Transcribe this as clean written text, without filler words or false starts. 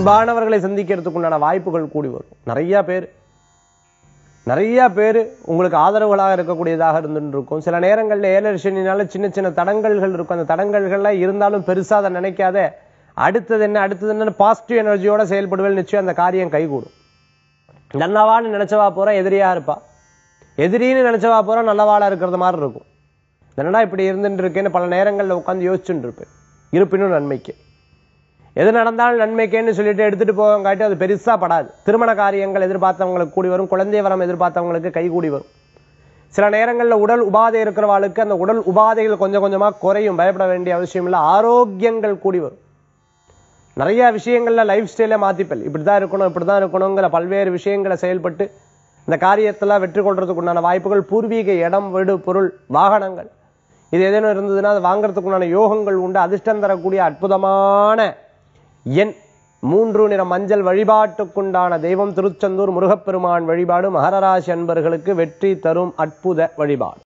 அன்பானவர்களை சந்திக்கிறதுக்குண்டான வாய்ப்புகள் கூடி வரும். நிறைய பேர் உங்களுக்கு ஆதரவுகளாக இருக்கக்கூடியதாக இருந்துருக்கும். சில நேரங்களில் ஏலர்ஷனினால சின்ன சின்ன தடங்கல்கள் இருக்கும். அந்த தடங்கல்கள்லாம் இருந்தாலும் பெருசாக அதை நினைக்காத அடுத்தது என்ன பாசிட்டிவ் எனர்ஜியோட செயல்படுவேன், நிச்சயம் அந்த காரியம் கைகூடும். நல்லவான்னு நினைச்சவா போறா எதிரியா இருப்பா, எதிரின்னு நினைச்சவா போறா நல்லவாளா இருக்கிறது மாதிரி இருக்கும். என்னடா இப்படி இருந்துட்டு இருக்கேன்னு பல நேரங்களில் உட்காந்து யோசிச்சுட்டு இருப்பேன். இருப்பினும் நன்மைக்கு எது நடந்தாலும் நன்மைக்கேன்னு சொல்லிட்டு எடுத்துட்டு போவங்காட்டி அது பெருசா படாது. திருமண காரியங்கள் எதிர்பார்த்தவங்களுக்கு கூடி வரும். குழந்தை வரம் எதிர்பார்த்தவங்களுக்கு கை கூடி வரும். சில நேரங்களில் உடல் உபாதை இருக்கிறவாளுக்கு அந்த உடல் உபாதைகள் கொஞ்சம் கொஞ்சமாக குறையும். பயப்பட வேண்டிய அவசியம் இல்லை. ஆரோக்கியங்கள் கூடி வரும். நிறைய விஷயங்கள்ல லைஃப் ஸ்டைல மாத்திப்பல், இப்படிதான் இருக்கணுங்கிற பல்வேறு விஷயங்களை செயல்பட்டு இந்த காரியத்தெல்லாம் வெற்றி கொள்றதுக்குண்டான வாய்ப்புகள். பூர்வீக இடம், வீடு, பொருள், வாகனங்கள் இது ஏதேனும் இருந்ததுன்னா அது வாங்கறதுக்குண்டான யோகங்கள் உண்டு. அதிர்ஷ்டம் தரக்கூடிய அற்புதமான எண் 3 நிற மஞ்சள். வழிபாட்டுக்குண்டான தெய்வம் திருச்செந்தூர் முருகப்பெருமான் வழிபாடு மகர ராசி அன்பர்களுக்கு வெற்றி தரும் அற்புத வழிபாடு.